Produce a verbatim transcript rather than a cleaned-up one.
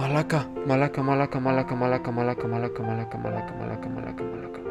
Malaka, Malaka, Malaka, Malaka, Malaka, Malaka, Malaka, Malaka, Malaka, Malaka, Malaka, Malaka.